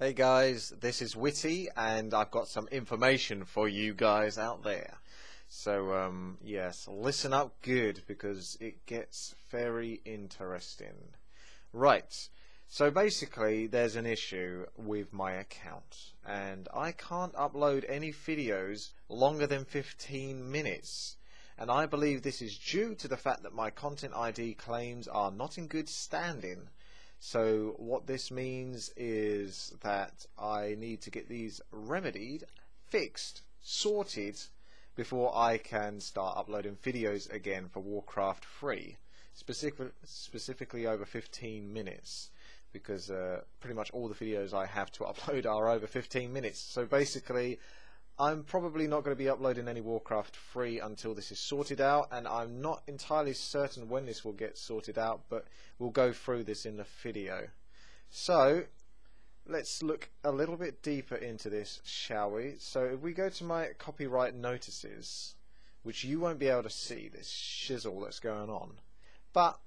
Hey guys, this is WTii, and I've got some information for you guys out there. So, yes, listen up good, because it gets very interesting. Right, so basically there's an issue with my account, and I can't upload any videos longer than 15 minutes. And I believe this is due to the fact that my Content ID claims are not in good standing. So what this means is that I need to get these remedied, fixed, sorted, before I can start uploading videos again for Warcraft 3, specifically over 15 minutes, because pretty much all the videos I have to upload are over 15 minutes. So basically, I'm probably not going to be uploading any Warcraft 3 until this is sorted out, and I'm not entirely certain when this will get sorted out, but we'll go through this in the video. So let's look a little bit deeper into this, shall we? So if we go to my copyright notices, which you won't be able to see this shizzle that's going on, but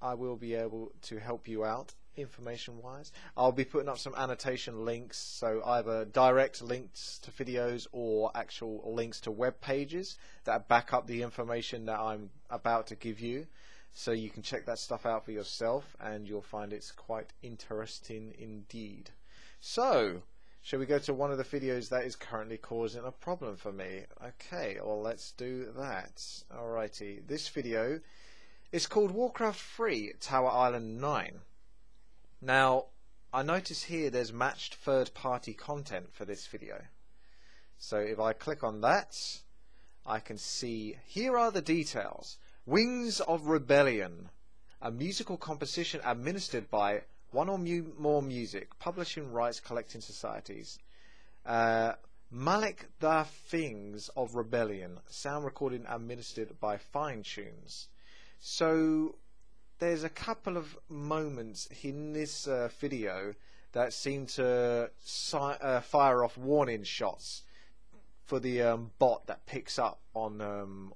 I will be able to help you out information wise. I'll be putting up some annotation links, so either direct links to videos or actual links to web pages that back up the information that I'm about to give you, so you can check that stuff out for yourself, and you'll find it's quite interesting indeed. So shall we go to one of the videos that is currently causing a problem for me? Okay, well, let's do that. Alrighty, this video is called Warcraft 3 Tower Island 9. Now, I notice here there's matched third-party content for this video. So if I click on that, I can see here are the details. Wings of Rebellion, a musical composition administered by One or More Music, Publishing Rights Collecting Societies. Melek-Tha Things of Rebellion, sound recording administered by Fine Tunes. So there's a couple of moments in this video that seem to fire off warning shots for the bot that picks up on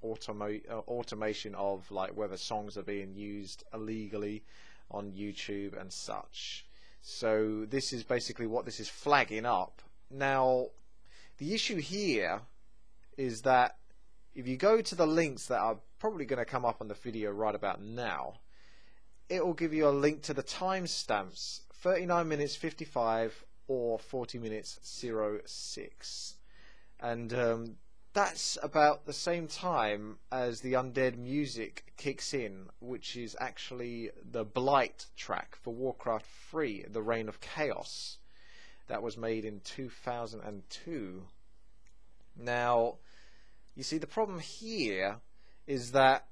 automation of, like, whether songs are being used illegally on YouTube and such. So this is basically what this is flagging up. Now, the issue here is that if you go to the links that are probably going to come up on the video right about now, it will give you a link to the timestamps, 39 minutes 55 or 40 minutes 06, and that's about the same time as the undead music kicks in, which is actually the Blight track for Warcraft 3: The Reign of Chaos that was made in 2002. Now, you see, the problem here is that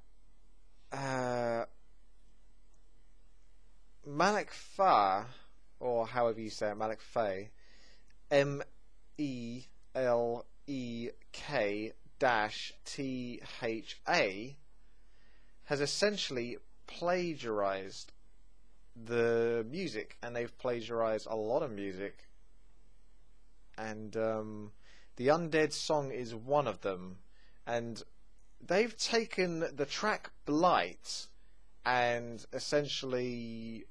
Melek-Tha, or however you say it, Melek-Tha, M-E-L-E-K-T-H-A, has essentially plagiarized the music, and they've plagiarized a lot of music, and the Undead song is one of them, and they've taken the track Blight and essentially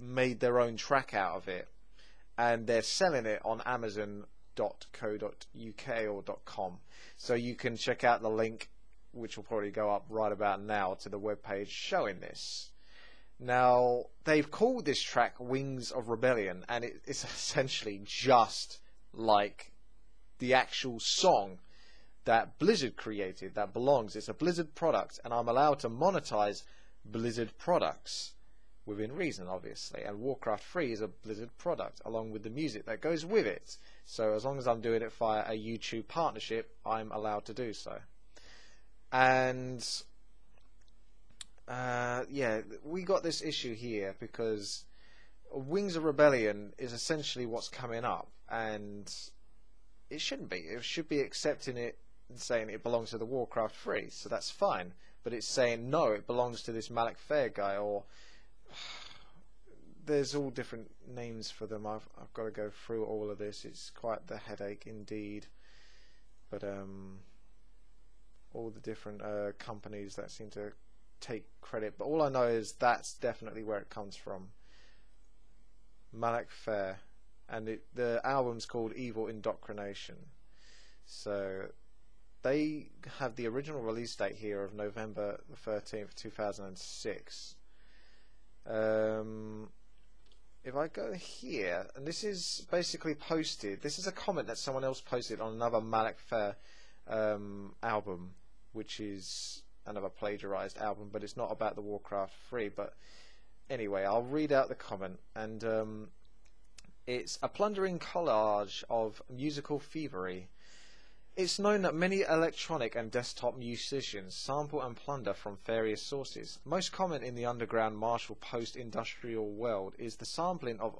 made their own track out of it, and they're selling it on Amazon.co.uk or .com. So you can check out the link, which will probably go up right about now, to the webpage showing this. Now, they've called this track Wings of Rebellion, and it's essentially just like the actual song that Blizzard created that belongs. It's a Blizzard product, and I'm allowed to monetize Blizzard products, within reason, obviously, and Warcraft 3 is a Blizzard product, along with the music that goes with it. So as long as I'm doing it via a YouTube partnership, I'm allowed to do so. And yeah, we got this issue here because Wings of Rebellion is essentially what's coming up, and it shouldn't be. It should be accepting it and saying it belongs to the Warcraft 3, so that's fine. But it's saying no, it belongs to this Melek-Tha guy, or there's all different names for them. I've got to go through all of this. It's quite the headache indeed. But all the different companies that seem to take credit. But all I know is that's definitely where it comes from. Melek-Tha, and the album's called Evil Indoctrination. So they have the original release date here of November the 13th, 2006. If I go here, and this is basically posted, this is a comment that someone else posted on another Melek-Tha album, which is another plagiarized album, but it's not about the Warcraft 3. But anyway, I'll read out the comment, and it's a plundering collage of musical thievery. It's known that many electronic and desktop musicians sample and plunder from various sources. Most common in the underground martial post-industrial world is the sampling of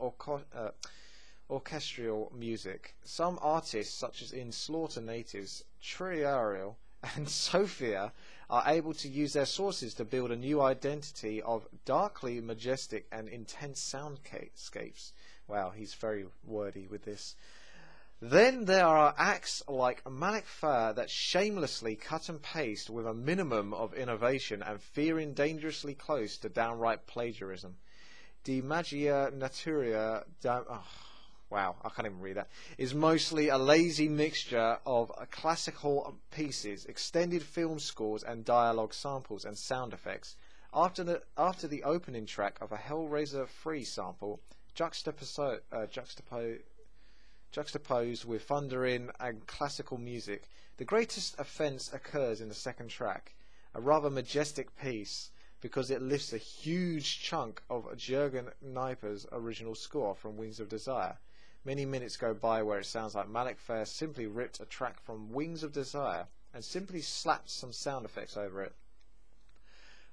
orchestral music. Some artists, such as in Slaughter Natives, Triarial, and Sophia, are able to use their sources to build a new identity of darkly majestic and intense soundscapes. Wow, he's very wordy with this. Then there are acts like Melek-Tha that shamelessly cut and paste with a minimum of innovation and veering dangerously close to downright plagiarism. De magia Naturia, wow, I can't even read that, is mostly a lazy mixture of classical pieces, extended film scores and dialogue samples and sound effects. After the opening track of a Hellraiser 3 sample, juxtaposed with thundering and classical music. The greatest offense occurs in the second track, a rather majestic piece, because it lifts a huge chunk of Jürgen Knieper's original score from Wings of Desire. Many minutes go by where it sounds like Melek-Tha simply ripped a track from Wings of Desire and simply slapped some sound effects over it.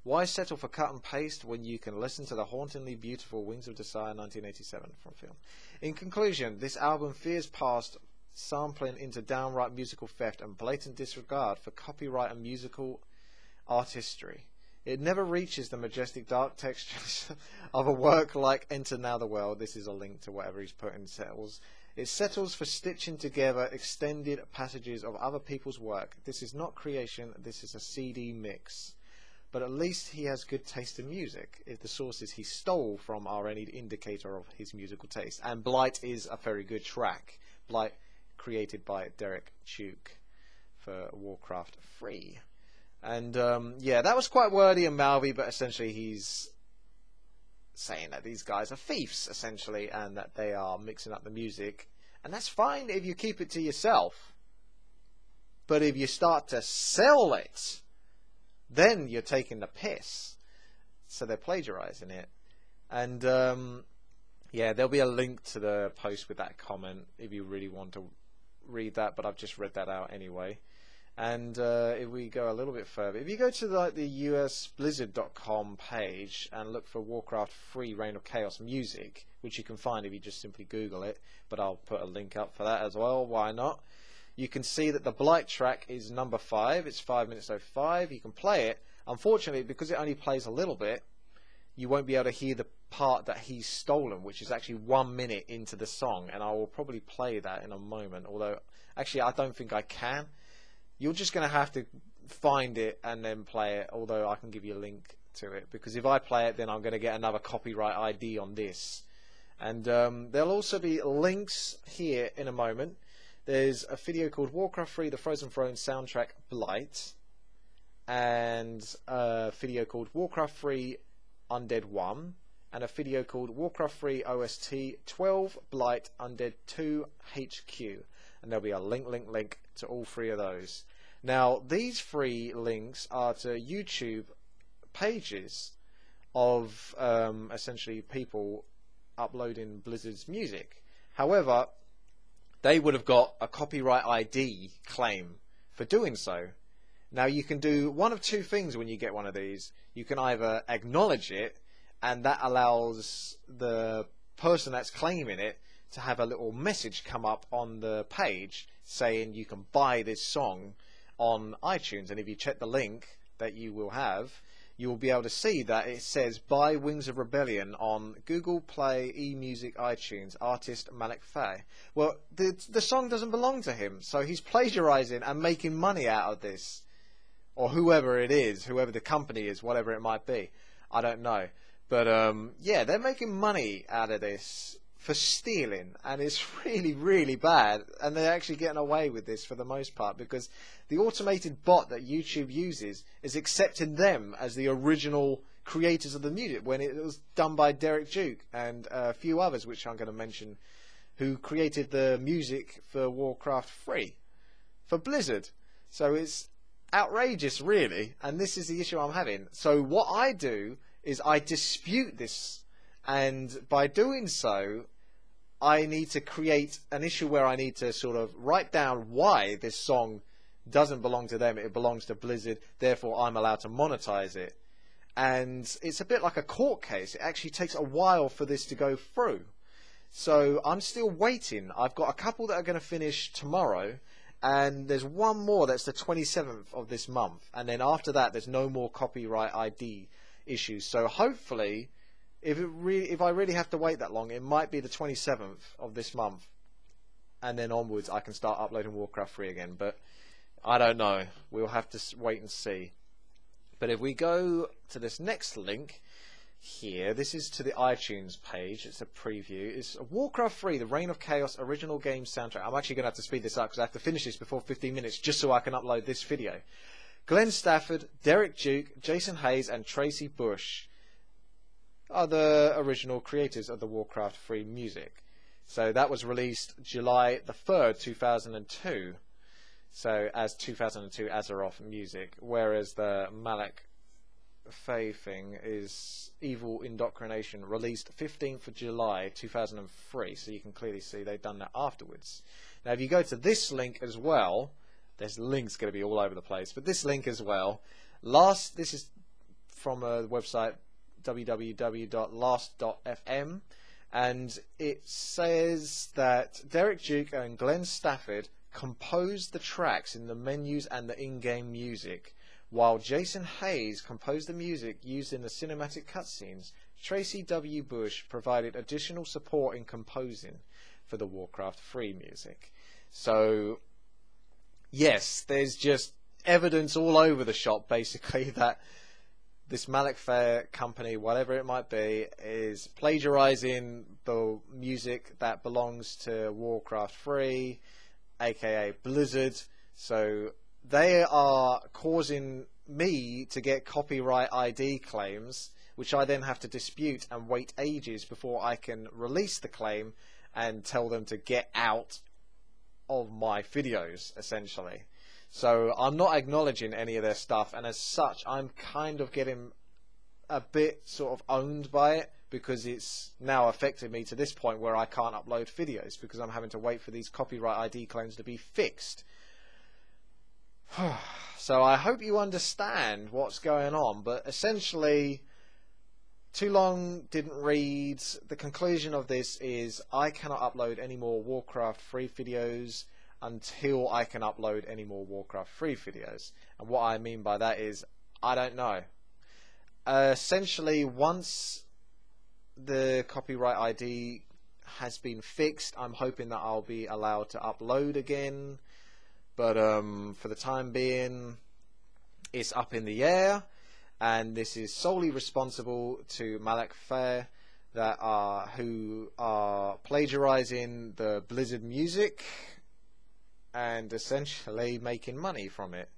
Why settle for cut and paste when you can listen to the hauntingly beautiful Wings of Desire 1987 from film? In conclusion, this album veers past sampling into downright musical theft and blatant disregard for copyright and musical artistry. It never reaches the majestic dark textures of a work like Enter Now the World. This is a link to whatever he's put in settles. It settles for stitching together extended passages of other people's work. This is not creation, this is a CD mix. But at least he has good taste in music, if the sources he stole from are any indicator of his musical taste. And Blight is a very good track. Blight, created by Derek Duke for Warcraft 3. And yeah, that was quite wordy and mouthy, but essentially he's saying that these guys are thieves, essentially, and that they are mixing up the music. And that's fine if you keep it to yourself. But if you start to sell it, then you're taking the piss. So they're plagiarizing it. And yeah, there'll be a link to the post with that comment if you really want to read that, but I've just read that out anyway. And if we go a little bit further, if you go to like the US Blizzard.com page and look for Warcraft 3 Reign of Chaos music, which you can find if you just simply Google it, but I'll put a link up for that as well, why not? You can see that the Blight track is number 5. It's 5:05. You can play it. Unfortunately, because it only plays a little bit, you won't be able to hear the part that he's stolen, which is actually 1 minute into the song, and I will probably play that in a moment, although actually I don't think I can. You're just going to have to find it and then play it, although I can give you a link to it, because if I play it, then I'm going to get another copyright ID on this. And there'll also be links here in a moment. There's a video called Warcraft 3: The Frozen Throne Soundtrack Blight, and a video called Warcraft 3 Undead 1, and a video called Warcraft 3 OST 12 Blight Undead 2 HQ, and there'll be a link to all three of those. Now these three links are to YouTube pages of essentially people uploading Blizzard's music. However, they would have got a copyright ID claim for doing so. Now you can do one of two things when you get one of these. You can either acknowledge it, and that allows the person that's claiming it to have a little message come up on the page saying you can buy this song on iTunes, and if you check the link that you will have, you will be able to see that it says buy Wings of Rebellion on Google Play, eMusic, iTunes, artist Melek-Tha. Well, the song doesn't belong to him, so he's plagiarizing and making money out of this. Or whoever it is, whoever the company is, whatever it might be. I don't know. But yeah, they're making money out of this for stealing, and it's really, really bad. And they're actually getting away with this for the most part because the automated bot that YouTube uses is accepting them as the original creators of the music when it was done by Derek Duke and a few others, which I'm going to mention, who created the music for Warcraft 3 for Blizzard. So it's outrageous, really, and this is the issue I'm having. So what I do is I dispute this, and by doing so, I need to create an issue where I need to sort of write down why this song doesn't belong to them, it belongs to Blizzard, therefore I'm allowed to monetize it. And it's a bit like a court case. It actually takes a while for this to go through. So I'm still waiting. I've got a couple that are going to finish tomorrow, and there's one more that's the 27th of this month, and then after that there's no more copyright ID issues. So hopefully, if I really have to wait that long, it might be the 27th of this month, and then onwards I can start uploading Warcraft 3 again. But I don't know. We'll have to wait and see. But if we go to this next link here, this is to the iTunes page. It's a preview. It's Warcraft 3, the Reign of Chaos original game soundtrack. I'm actually going to have to speed this up because I have to finish this before 15 minutes just so I can upload this video. Glenn Stafford, Derek Duke, Jason Hayes, and Tracy Bush are the original creators of the Warcraft 3 music. So that was released July the 3rd, 2002. So as 2002 Azeroth music, whereas the Melek-Tha thing is Evil Indoctrination, released 15th of July 2003. So you can clearly see they've done that afterwards. Now if you go to this link as well, there's links going to be all over the place, but this link as well, this is from a website www.last.fm, and it says that Derek Duke and Glenn Stafford composed the tracks in the menus and the in-game music, while Jason Hayes composed the music used in the cinematic cutscenes. Tracy W. Bush provided additional support in composing for the Warcraft 3 music. So, yes, there's just evidence all over the shop, basically, that this Melek-Tha company, whatever it might be, is plagiarizing the music that belongs to Warcraft 3, aka Blizzard. So they are causing me to get copyright ID claims, which I then have to dispute and wait ages before I can release the claim and tell them to get out of my videos, essentially. So I'm not acknowledging any of their stuff, and as such I'm kind of getting a bit sort of owned by it, because it's now affected me to this point where I can't upload videos because I'm having to wait for these copyright ID claims to be fixed. So I hope you understand what's going on, but essentially, too long didn't read. The conclusion of this is I cannot upload any more Warcraft 3 videos until I can upload any more Warcraft 3 videos. And what I mean by that is, I don't know. Essentially, once the copyright ID has been fixed, I'm hoping that I'll be allowed to upload again, but for the time being it's up in the air, and this is solely responsible to Melek-Tha, that are who are plagiarizing the Blizzard music and essentially making money from it.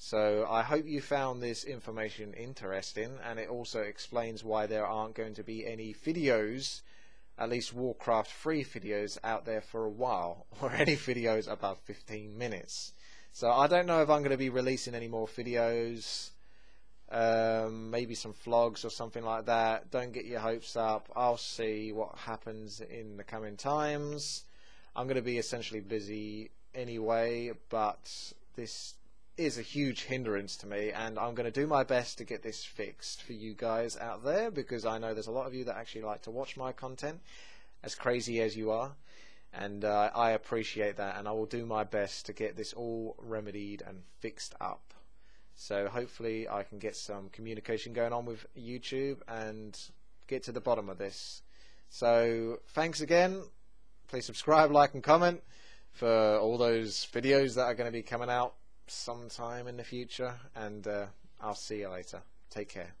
So I hope you found this information interesting, and it also explains why there aren't going to be any videos, at least Warcraft 3 videos, out there for a while, or any videos above 15 minutes. So I don't know if I'm going to be releasing any more videos, maybe some vlogs or something like that. Don't get your hopes up. I'll see what happens in the coming times. I'm going to be essentially busy anyway, but this is a huge hindrance to me, and I'm going to do my best to get this fixed for you guys out there, because I know there's a lot of you that actually like to watch my content, as crazy as you are, and I appreciate that, and I will do my best to get this all remedied and fixed up. So hopefully I can get some communication going on with YouTube and get to the bottom of this. So thanks again, please subscribe, like and comment for all those videos that are going to be coming out sometime in the future, and I'll see you later. Take care.